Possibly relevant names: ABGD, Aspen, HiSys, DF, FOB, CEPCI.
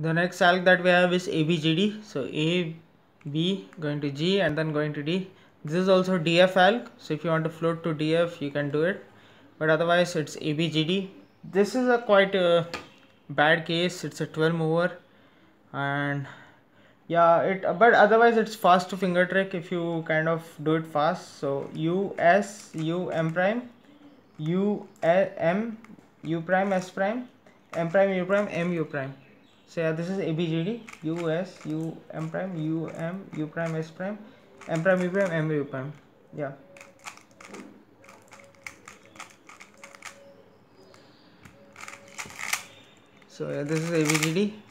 The next alg that we have is ABGD. So A, B going to G and then going to D. This is also DF alg. So if you want to float to DF, you can do it. But otherwise, it's ABGD. This is a quite bad case. It's a 12 mover, and yeah, but otherwise it's fast to finger trick if you kind of do it fast. So U S U M prime, U M U prime S prime, M prime U prime M U prime. So yeah, this is ABGD. U S U M prime, U M U prime S prime, M prime U prime M U prime. Yeah. So yeah, this is ABGD.